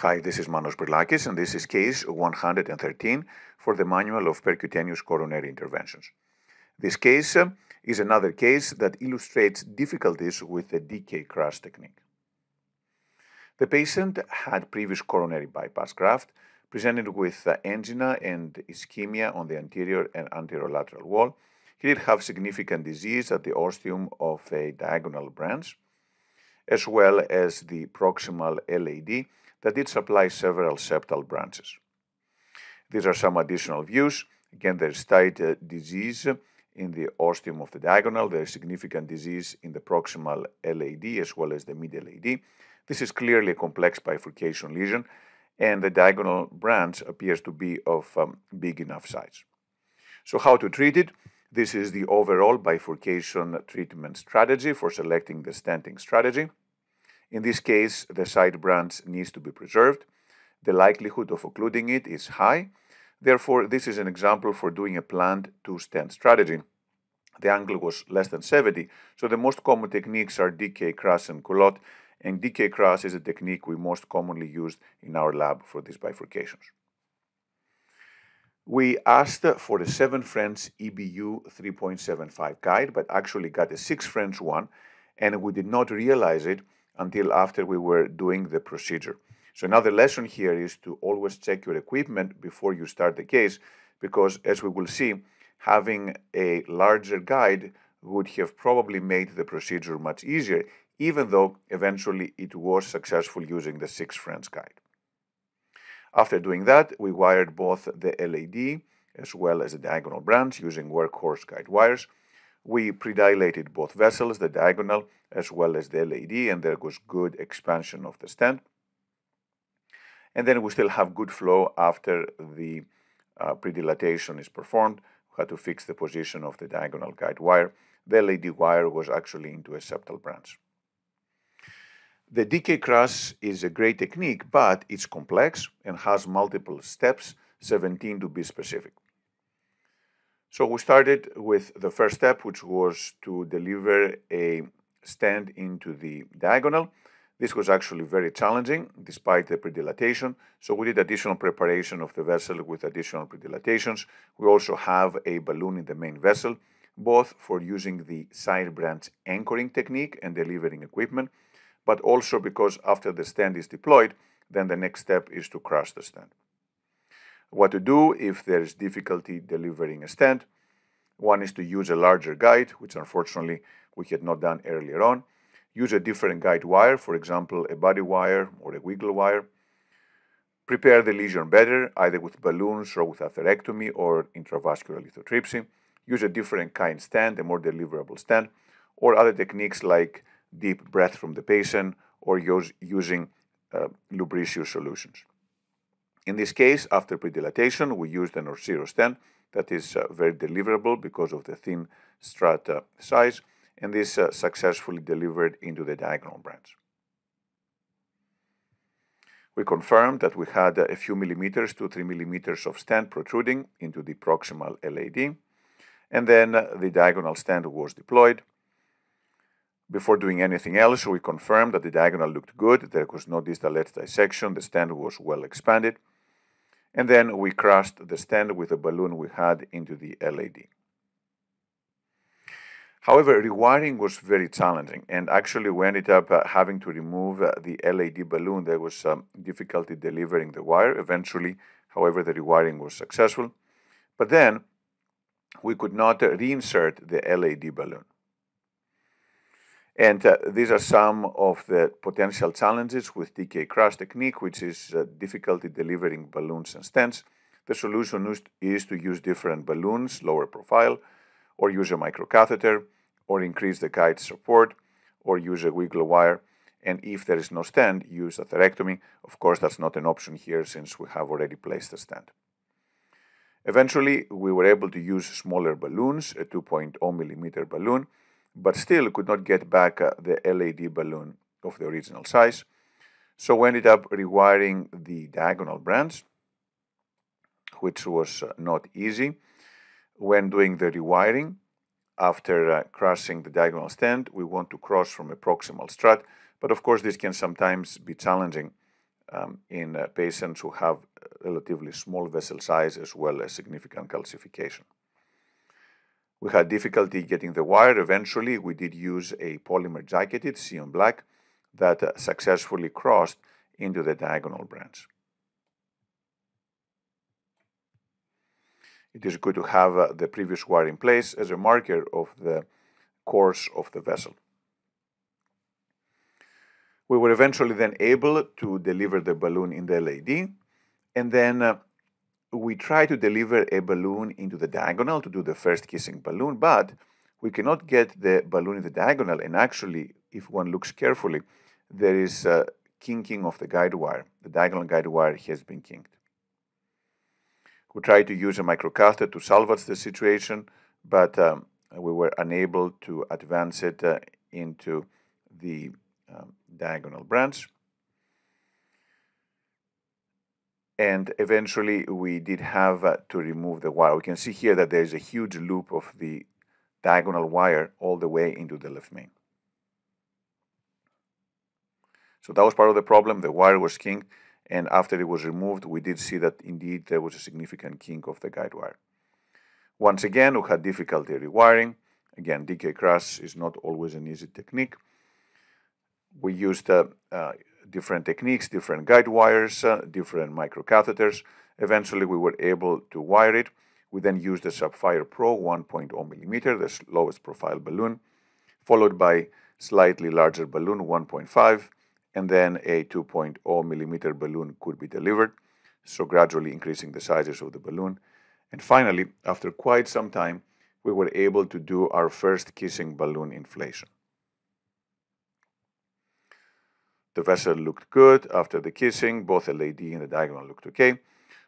Hi, this is Manos Brilakis, and this is case 113 for the Manual of Percutaneous Coronary Interventions. This case is another case that illustrates difficulties with the DK crush technique. The patient had previous coronary bypass graft, presented with angina and ischemia on the anterior and anterolateral wall. He did have significant disease at the ostium of a diagonal branch, as well as the proximal LAD that did supply several septal branches. These are some additional views. Again, there is tight disease in the ostium of the diagonal. There is significant disease in the proximal LAD as well as the mid LAD. This is clearly a complex bifurcation lesion, and the diagonal branch appears to be of big enough size. So how to treat it? This is the overall bifurcation treatment strategy for selecting the stenting strategy. In this case, the side branch needs to be preserved. The likelihood of occluding it is high. Therefore, this is an example for doing a planned two-stent strategy. The angle was less than 70, so the most common techniques are DK crush and culotte, and DK crush is a technique we most commonly use in our lab for these bifurcations. We asked for a 7 French EBU 3.75 guide, but actually got a 6 French one, and we did not realize it until after we were doing the procedure. So another lesson here is to always check your equipment before you start the case, because as we will see, having a larger guide would have probably made the procedure much easier, even though eventually it was successful using the 6 French guide. After doing that, we wired both the LAD as well as the diagonal branch using workhorse guide wires. We predilated both vessels, the diagonal as well as the LAD, and there was good expansion of the stent. And then we still have good flow after the predilatation is performed. We had to fix the position of the diagonal guide wire. The LAD wire was actually into a septal branch. The DK crush is a great technique, but it's complex and has multiple steps, 17 to be specific. So we started with the first step, which was to deliver a stent into the diagonal. This was actually very challenging, despite the predilatation, so we did additional preparation of the vessel with additional predilatations. We also have a balloon in the main vessel, both for using the side branch anchoring technique and delivering equipment, but also because after the stent is deployed, then the next step is to crush the stent. What to do if there is difficulty delivering a stent? One is to use a larger guide, which unfortunately we had not done earlier on. Use a different guide wire, for example, a body wire or a wiggle wire. Prepare the lesion better, either with balloons or with atherectomy or intravascular lithotripsy. Use a different kind stent, a more deliverable stent, or other techniques like deep breath from the patient, or using lubricious solutions. In this case, after predilatation, we used an Orsiro stent that is very deliverable because of the thin strata size, and this successfully delivered into the diagonal branch. We confirmed that we had a few millimeters, 2–3 millimeters of stent protruding into the proximal LAD, and then the diagonal stent was deployed. Before doing anything else, we confirmed that the diagonal looked good. There was no distal edge dissection. The stent was well expanded. And then we crushed the stent with a balloon we had into the LAD. However, rewiring was very challenging, and actually we ended up having to remove the LAD balloon. There was some difficulty delivering the wire. Eventually, however, the rewiring was successful. But then we could not reinsert the LAD balloon. And these are some of the potential challenges with DK crush technique, which is difficulty delivering balloons and stents. The solution is to use different balloons, lower profile, or use a microcatheter, or increase the guide support, or use a wiggle wire. And if there is no stent, use atherectomy. Of course, that's not an option here since we have already placed the stent. Eventually, we were able to use smaller balloons, a 2.0 millimeter balloon, but still could not get back the LAD balloon of the original size. So we ended up rewiring the diagonal branch, which was not easy. When doing the rewiring, after crushing the diagonal stent, we want to cross from a proximal strut, but of course this can sometimes be challenging in patients who have relatively small vessel size as well as significant calcification. We had difficulty getting the wire. Eventually, we did use a polymer jacketed Sion black that successfully crossed into the diagonal branch. It is good to have the previous wire in place as a marker of the course of the vessel. We were eventually then able to deliver the balloon in the LAD, and then we try to deliver a balloon into the diagonal to do the first kissing balloon, but we cannot get the balloon in the diagonal, and actually, if one looks carefully, there is kinking of the guide wire. The diagonal guide wire has been kinked. We tried to use a microcatheter to salvage the situation, but we were unable to advance it into the diagonal branch. And eventually we did have to remove the wire. We can see here that there is a huge loop of the diagonal wire all the way into the left main. So that was part of the problem. The wire was kinked, and after it was removed, we did see that indeed there was a significant kink of the guide wire. Once again, we had difficulty rewiring. Again, DK crush is not always an easy technique. We used different techniques, different guide wires, different microcatheters. Eventually, we were able to wire it. We then used the Sapphire Pro 1.0 millimeter, the lowest profile balloon, followed by slightly larger balloon 1.5, and then a 2.0 millimeter balloon could be delivered, so gradually increasing the sizes of the balloon. And finally, after quite some time, we were able to do our first kissing balloon inflation. The vessel looked good after the kissing. Both the LAD and the diagonal looked okay.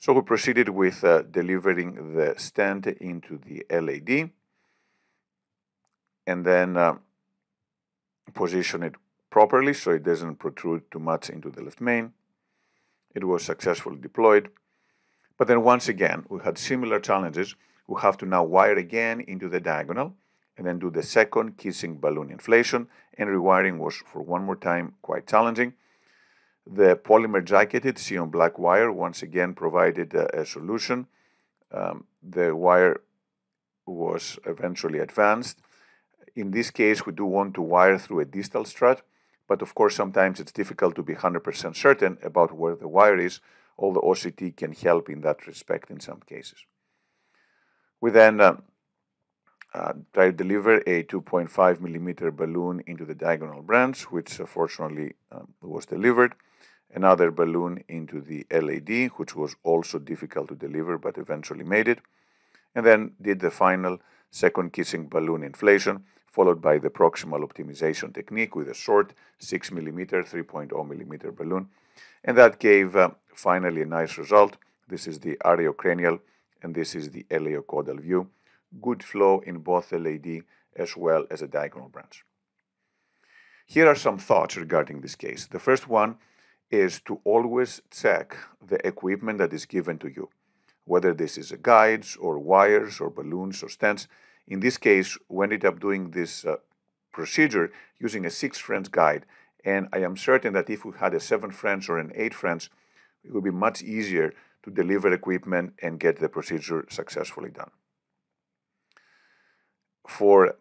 So we proceeded with delivering the stent into the LAD and then position it properly so it doesn't protrude too much into the left main. It was successfully deployed. But then once again, we had similar challenges. We have to now wire again into the diagonal and then do the second kissing balloon inflation, and rewiring was, for one more time, quite challenging. The polymer jacketed Sion black wire once again provided a solution. The wire was eventually advanced. In this case, we do want to wire through a distal strut, but of course sometimes it's difficult to be 100% certain about where the wire is, although OCT can help in that respect in some cases. We then try to deliver a 2.5 millimeter balloon into the diagonal branch, which fortunately was delivered. Another balloon into the LAD, which was also difficult to deliver, but eventually made it. And then did the final second kissing balloon inflation, followed by the proximal optimization technique with a short 6 millimeter, 3.0 millimeter balloon. And that gave finally a nice result. This is the areocranial, and this is the ileocaudal view. Good flow in both the LAD as well as the diagonal branch. Here are some thoughts regarding this case. The first one is to always check the equipment that is given to you, whether this is guides or wires or balloons or stents. In this case, we ended up doing this procedure using a 6 French guide, and I am certain that if we had a 7 French or an 8 French, it would be much easier to deliver equipment and get the procedure successfully done. For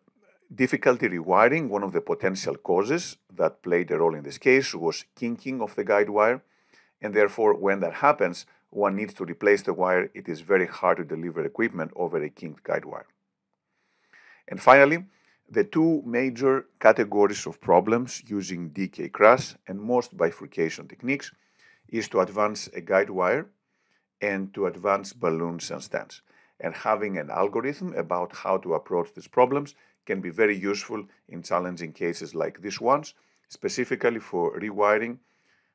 difficulty rewiring, one of the potential causes that played a role in this case was kinking of the guide wire, and therefore when that happens, one needs to replace the wire. It is very hard to deliver equipment over a kinked guide wire. And finally, the two major categories of problems using DK crush and most bifurcation techniques is to advance a guide wire and to advance balloons and stents. And having an algorithm about how to approach these problems can be very useful in challenging cases like these ones. Specifically for rewiring,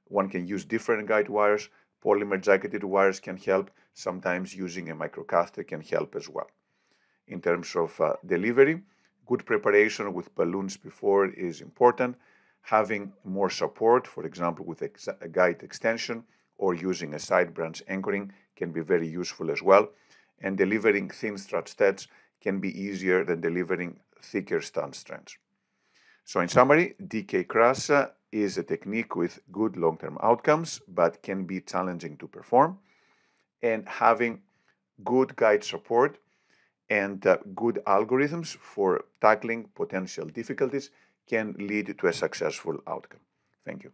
one can use different guide wires. Polymer jacketed wires can help. Sometimes using a microcatheter can help as well. In terms of delivery, good preparation with balloons before is important. Having more support, for example, with a guide extension or using a side branch anchoring, can be very useful as well. And delivering thin strut stents can be easier than delivering thicker stent strands. So in summary, DK crush is a technique with good long-term outcomes, but can be challenging to perform. And having good guide support and good algorithms for tackling potential difficulties can lead to a successful outcome. Thank you.